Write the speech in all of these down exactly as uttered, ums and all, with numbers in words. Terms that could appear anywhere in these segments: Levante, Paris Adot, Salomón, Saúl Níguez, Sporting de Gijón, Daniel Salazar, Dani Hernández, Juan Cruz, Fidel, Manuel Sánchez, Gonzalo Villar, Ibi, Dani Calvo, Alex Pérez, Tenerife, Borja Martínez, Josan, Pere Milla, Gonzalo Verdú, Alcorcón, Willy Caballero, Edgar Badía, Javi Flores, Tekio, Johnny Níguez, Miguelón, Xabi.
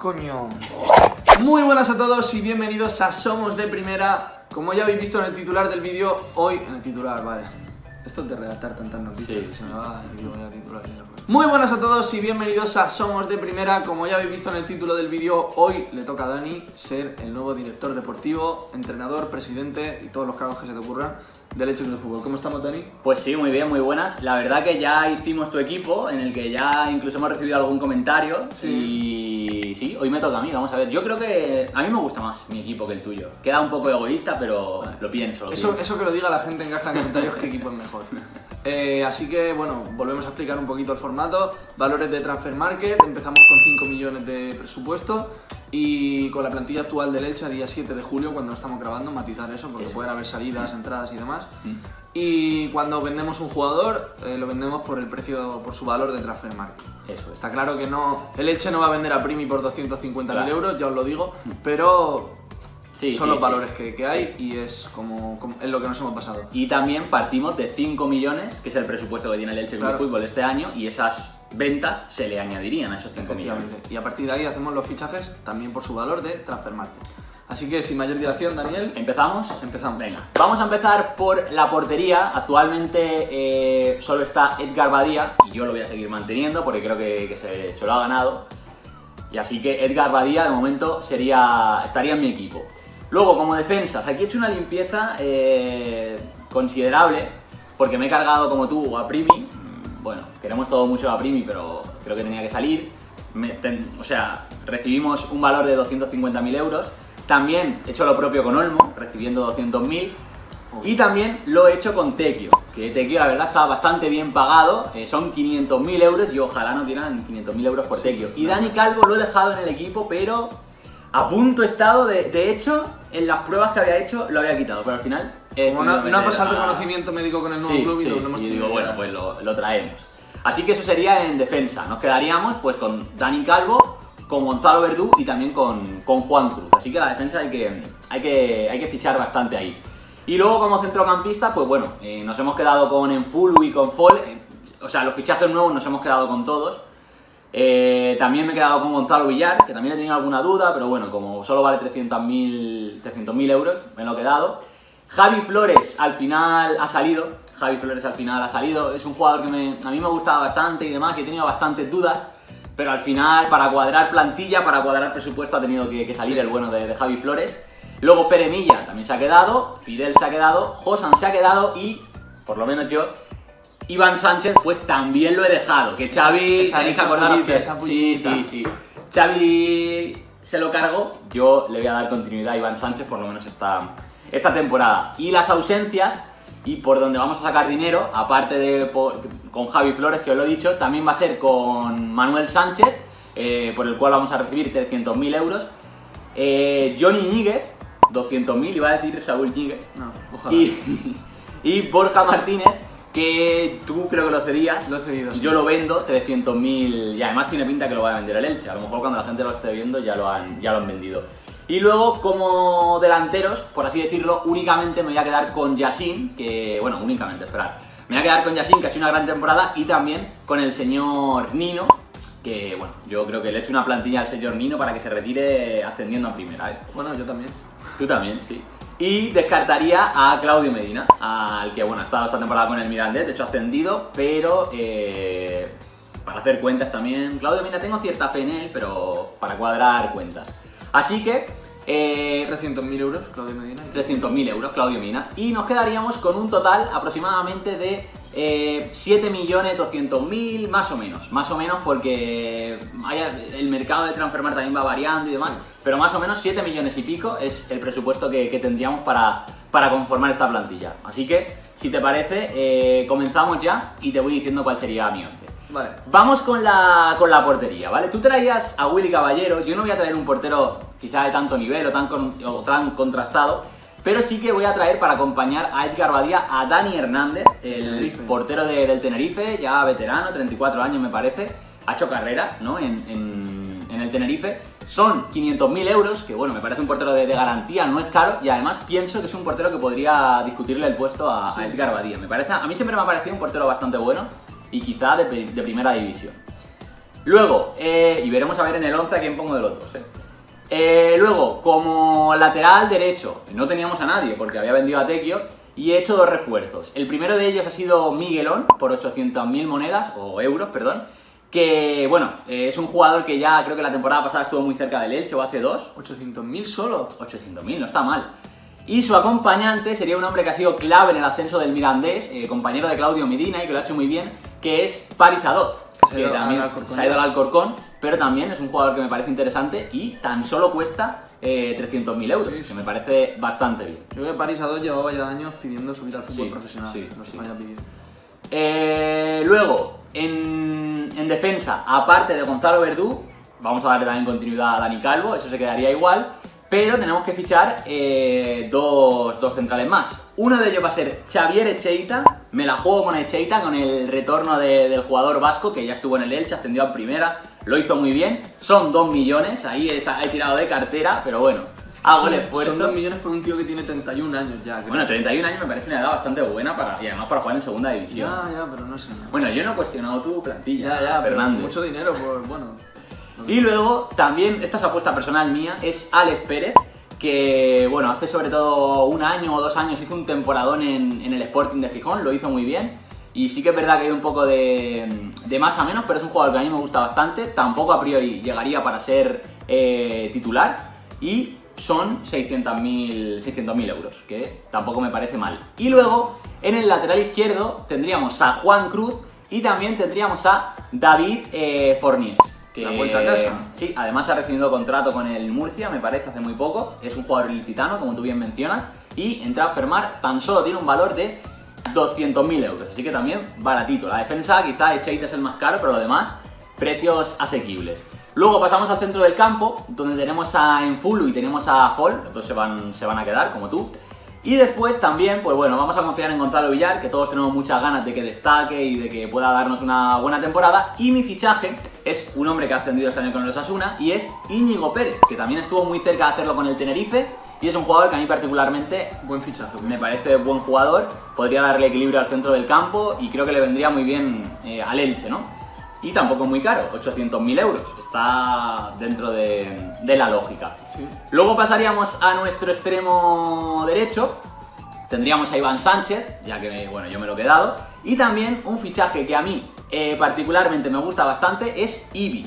Coño. Muy buenas a todos y bienvenidos a Somos de Primera. Como ya habéis visto en el titular del vídeo, hoy... En el titular, vale. Esto es de redactar tantas noticias, sí, que se me va y digo ya titular. Muy buenas a todos y bienvenidos a Somos de Primera. Como ya habéis visto en el título del vídeo, hoy le toca a Dani ser el nuevo director deportivo, entrenador, presidente y todos los cargos que se te ocurran del Elche C F. ¿Cómo estamos, Dani? Pues sí, muy bien, muy buenas. La verdad que ya hicimos tu equipo, en el que ya incluso hemos recibido algún comentario. Sí. Y sí, hoy me toca a mí, vamos a ver. Yo creo que a mí me gusta más mi equipo que el tuyo. Queda un poco egoísta, pero vale, lo pienso. Lo eso, pienso. Eso que lo diga la gente en caja de comentarios, qué equipo es mejor. Eh, así que, bueno, volvemos a explicar un poquito el formato. Valores de Transfermarkt, empezamos con cinco millones de presupuesto y con la plantilla actual del Elche a día siete de julio, cuando estamos grabando, matizar eso, porque eso. Pueden haber salidas, entradas y demás. Mm. Y cuando vendemos un jugador, eh, lo vendemos por el precio, por su valor de Transfermarkt. Eso. Está claro que no, el Elche no va a vender a Privy por doscientos cincuenta mil claro. euros, ya os lo digo, mm. pero... Sí, son sí, los valores sí. que, que hay y es como, como es lo que nos hemos pasado. Y también partimos de cinco millones, que es el presupuesto que tiene el Elche claro. Club de Fútbol este año, y esas ventas se le añadirían a esos cinco millones. Y a partir de ahí hacemos los fichajes también por su valor de Transfermarkt. Así que sin mayor dilación, Daniel... ¿Empezamos? Empezamos. Venga. Vamos a empezar por la portería. Actualmente eh, solo está Edgar Badía y yo lo voy a seguir manteniendo porque creo que, que se, se lo ha ganado. Y así que Edgar Badía de momento sería, estaría en mi equipo. Luego, como defensas, aquí he hecho una limpieza eh, considerable, porque me he cargado, como tú, a Primi. Bueno, queremos todo mucho a Primi, pero creo que tenía que salir. Me, ten, o sea, recibimos un valor de doscientos cincuenta mil euros. También he hecho lo propio con Olmo, recibiendo doscientos mil. Y también lo he hecho con Tekio, que Tekio la verdad está bastante bien pagado. Eh, son quinientos mil euros y ojalá no tiran quinientos mil euros por sí, Tekio. Y Dani Calvo lo he dejado en el equipo, pero... A punto he estado, de, de hecho, en las pruebas que había hecho lo había quitado, pero al final... Eh, Como no, no ha pasado el reconocimiento médico con el nuevo sí, club y sí, lo hemos tenido. Y digo, bueno, pues lo, lo traemos. Así que eso sería en defensa. Nos quedaríamos pues con Dani Calvo, con Gonzalo Verdú y también con, con Juan Cruz. Así que la defensa hay que, hay que, hay que fichar bastante ahí. Y luego como centrocampista, pues bueno, eh, nos hemos quedado con Enfulu y con Fol. Eh, o sea, los fichajes nuevos nos hemos quedado con todos. Eh, también me he quedado con Gonzalo Villar, que también he tenido alguna duda, pero bueno, como solo vale trescientos mil euros, me lo he quedado. Javi Flores al final ha salido, Javi Flores al final ha salido, es un jugador que me, a mí me gustaba bastante y demás, y he tenido bastantes dudas, pero al final para cuadrar plantilla, para cuadrar presupuesto ha tenido que, que salir sí. el bueno de, de Javi Flores. Luego Pere Milla también se ha quedado, Fidel se ha quedado, Josan se ha quedado y, por lo menos yo... Iván Sánchez, pues también lo he dejado, que Xabi... Tenéis que acordaros que... Sí, sí, sí. Xabi se lo cargó, yo le voy a dar continuidad a Iván Sánchez, por lo menos esta, esta temporada. Y las ausencias, y por donde vamos a sacar dinero, aparte de por, con Javi Flores, que os lo he dicho, también va a ser con Manuel Sánchez, eh, por el cual vamos a recibir trescientos mil euros. Eh, Johnny Níguez, doscientos mil, iba a decir Saúl Níguez. No, ojalá. Y, y Borja Martínez, que tú creo que lo cedías, lo he cedido, sí. Yo lo vendo, trescientos mil, y además tiene pinta que lo va a vender el Elche, a lo mejor cuando la gente lo esté viendo ya lo han, ya lo han vendido. Y luego como delanteros, por así decirlo, únicamente me voy a quedar con Yasin, que bueno, únicamente, esperar, me voy a quedar con Yasin, que ha hecho una gran temporada, y también con el señor Nino, que bueno, yo creo que le he hecho una plantilla al señor Nino para que se retire ascendiendo a primera. ¿Eh? Bueno, yo también. Tú también, sí. Y descartaría a Claudio Medina, al que bueno, ha estado esta temporada con el Mirandés, de hecho ha ascendido, pero eh, para hacer cuentas también... Claudio Medina tengo cierta fe en él, pero para cuadrar cuentas. Así que... Eh, trescientos mil euros, Claudio Medina. trescientos mil euros, Claudio Medina. Y nos quedaríamos con un total aproximadamente de eh, siete millones doscientos mil, más o menos. Más o menos porque hay, el mercado de Transfermarkt también va variando y demás. Sí. Pero más o menos siete millones y pico es el presupuesto que, que tendríamos para, para conformar esta plantilla. Así que, si te parece, eh, comenzamos ya y te voy diciendo cuál sería mi once. Vale. Vamos con la, con la portería, ¿vale? Tú traías a Willy Caballero, yo no voy a traer un portero quizá de tanto nivel o tan, con, o tan contrastado, pero sí que voy a traer para acompañar a Edgar Badía a Dani Hernández, el Tenerife. portero de, del Tenerife, ya veterano, treinta y cuatro años me parece, ha hecho carrera, ¿no? en, en, en el Tenerife. Son quinientos mil euros, que bueno, me parece un portero de, de garantía, no es caro, y además pienso que es un portero que podría discutirle el puesto a, sí. a Edgar Badía. Me parece, a mí siempre me ha parecido un portero bastante bueno, y quizá de, de primera división. Luego, eh, y veremos a ver en el once a quién pongo de los dos, eh. Eh, luego, como lateral derecho, no teníamos a nadie porque había vendido a Tekio y he hecho dos refuerzos. El primero de ellos ha sido Miguelón por ochocientas mil monedas, o euros, perdón, que, bueno, eh, es un jugador que ya creo que la temporada pasada estuvo muy cerca del Elche o hace dos. ¿ochocientos mil solo? ochocientos mil, no está mal. Y su acompañante sería un hombre que ha sido clave en el ascenso del Mirandés, eh, compañero de Claudio Medina y que lo ha hecho muy bien, que es Paris Adot, que, se que también se ha ido al Alcorcón, pero también es un jugador que me parece interesante y tan solo cuesta eh, trescientos mil euros, sí, sí, que me parece bastante bien. Yo creo que Paris Adot llevaba ya años pidiendo subir al fútbol sí, profesional, sí, no se sí. vaya pidiendo. Eh, luego, en, en defensa, aparte de Gonzalo Verdú, vamos a darle también continuidad a Dani Calvo, eso se quedaría igual. Pero tenemos que fichar eh, dos, dos centrales más. Uno de ellos va a ser Xavier Etxeita. Me la juego con Etxeita, con el retorno de, del jugador vasco que ya estuvo en el Elche, ascendió a primera, lo hizo muy bien. Son dos millones, ahí es, he tirado de cartera, pero bueno, es que hago son, el esfuerzo. Son dos millones por un tío que tiene treinta y un años ya. Creo. Bueno, treinta y un años me parece una edad bastante buena para, y además para jugar en segunda división. Ya, ya, pero no sé. No. Bueno, yo no he cuestionado tu plantilla, ya, ya, Fernández. Pero mucho dinero, pues bueno. Y luego, también, esta es apuesta personal mía, es Alex Pérez, que bueno, hace sobre todo un año o dos años hizo un temporadón en, en el Sporting de Gijón, lo hizo muy bien. Y sí que es verdad que hay un poco de, de más a menos, pero es un jugador que a mí me gusta bastante. Tampoco a priori llegaría para ser eh, titular y son seiscientos mil euros, que tampoco me parece mal. Y luego, en el lateral izquierdo tendríamos a Juan Cruz y también tendríamos a David eh, Forniés. Que, la vuelta a casa. Sí, además ha recibido contrato con el Murcia, me parece, hace muy poco. Es un jugador ilicitano, como tú bien mencionas. Y en Transfermarkt tan solo tiene un valor de doscientos mil euros. Así que también baratito. La defensa, quizá Etxeita es el más caro, pero lo demás, precios asequibles. Luego pasamos al centro del campo, donde tenemos a Enfulu y tenemos a Fol. Los dos se van, se van a quedar, como tú. Y después también, pues bueno, vamos a confiar en Gonzalo Villar, que todos tenemos muchas ganas de que destaque y de que pueda darnos una buena temporada. Y mi fichaje es un hombre que ha ascendido este año con el Osasuna y es Íñigo Pérez, que también estuvo muy cerca de hacerlo con el Tenerife y es un jugador que a mí particularmente buen fichaje, me parece buen jugador, podría darle equilibrio al centro del campo y creo que le vendría muy bien eh, al Elche, ¿no? Y tampoco es muy caro, ochocientos mil euros, está dentro de, de la lógica. Sí. Luego pasaríamos a nuestro extremo derecho, tendríamos a Iván Sánchez, ya que bueno, yo me lo he quedado, y también un fichaje que a mí eh, particularmente me gusta bastante es Ibi,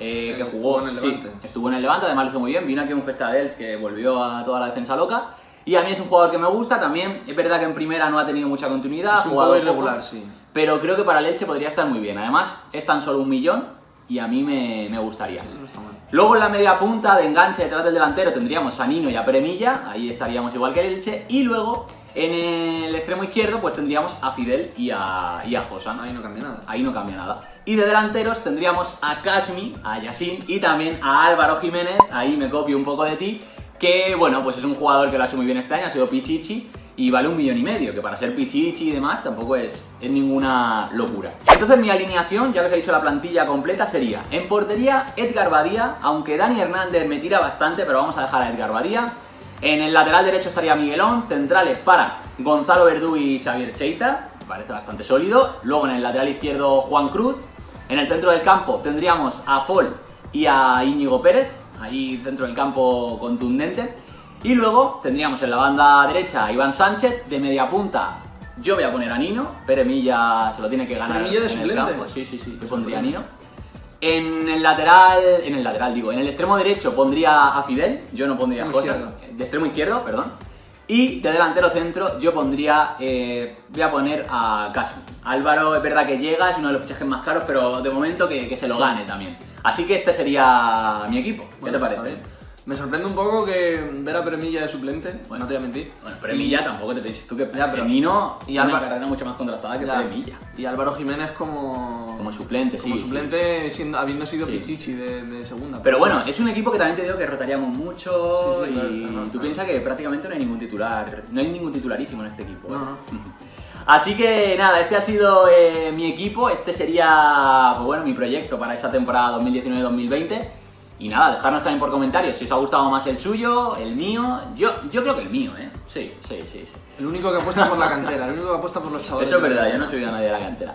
eh, que jugó, estuvo en el Levante. Sí, estuvo en el Levante, además lo hizo muy bien, vino aquí a un Festa de Elche que volvió a toda la defensa loca. Y a mí es un jugador que me gusta, también es verdad que en primera no ha tenido mucha continuidad. Es un jugador irregular, sí. Pero creo que para el Elche podría estar muy bien. Además, es tan solo un millón y a mí me, me gustaría. Sí, no está mal. Luego en la media punta de enganche detrás del delantero tendríamos a Nino y a Pere Milla. Ahí estaríamos igual que el Elche. Y luego en el extremo izquierdo pues tendríamos a Fidel y a, y a Josan. Ahí no cambia nada. Ahí no cambia nada. Y de delanteros tendríamos a Kashmi, a Yasin y también a Álvaro Jiménez. Ahí me copio un poco de ti. Que bueno, pues es un jugador que lo ha hecho muy bien este año, ha sido Pichichi y vale un millón y medio, que para ser Pichichi y demás tampoco es, es ninguna locura. Entonces mi alineación, ya que os he dicho la plantilla completa, sería en portería Edgar Badía, aunque Dani Hernández me tira bastante, pero vamos a dejar a Edgar Badía. En el lateral derecho estaría Miguelón, centrales para Gonzalo Verdú y Xavier Etxeita, parece bastante sólido. Luego en el lateral izquierdo Juan Cruz, en el centro del campo tendríamos a Fol y a Íñigo Pérez. Ahí dentro del campo contundente. Y luego tendríamos en la banda derecha a Iván Sánchez. De media punta yo voy a poner a Nino. Pere Milla se lo tiene que ganar en el campo. Sí, sí, sí, yo pondría a Nino. En el lateral, en el lateral digo, en el extremo derecho pondría a Fidel. Yo no pondría a Josan. De extremo izquierdo, perdón. Y de delantero centro yo pondría, eh, voy a poner a Casim. Álvaro es verdad que llega, es uno de los fichajes más caros, pero de momento que, que se lo gane también. Así que este sería mi equipo. ¿Qué bueno, te parece? Me sorprende un poco que ver a Pere Milla de suplente, bueno, no te voy a mentir. Bueno, Pere Milla y... tampoco te pienses tú que ya, pero Nino y Álvaro... una carrera mucho más contrastada que ya. Pere Milla. Y Álvaro Jiménez como... Como suplente, como sí. Como suplente sí. Siendo, habiendo sido sí. Pichichi de, de segunda. Pero bueno, es un equipo que también te digo que rotaríamos mucho sí, sí, y claro, claro, claro. Tú piensas que prácticamente no hay ningún titular, no hay ningún titularísimo en este equipo. No, no. Así que nada, este ha sido eh, mi equipo, este sería pues bueno, mi proyecto para esta temporada dos mil diecinueve dos mil veinte. Y nada, dejadnos también por comentarios si os ha gustado más el suyo, el mío, yo, yo creo que el mío, ¿eh? Sí, sí, sí, sí. El único que apuesta por la cantera, el único que apuesta por los chavales. Eso es verdad, yo no he subido a nadie a la cantera.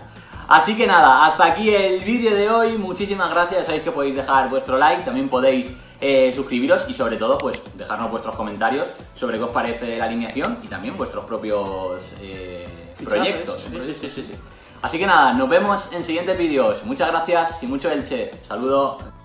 Así que nada, hasta aquí el vídeo de hoy. Muchísimas gracias, ya sabéis que podéis dejar vuestro like, también podéis eh, suscribiros y sobre todo pues dejarnos vuestros comentarios sobre qué os parece la alineación y también vuestros propios eh, proyectos. Sí, sí, sí, sí, sí. Así que nada, nos vemos en siguientes vídeos. Muchas gracias y mucho Elche. Saludos.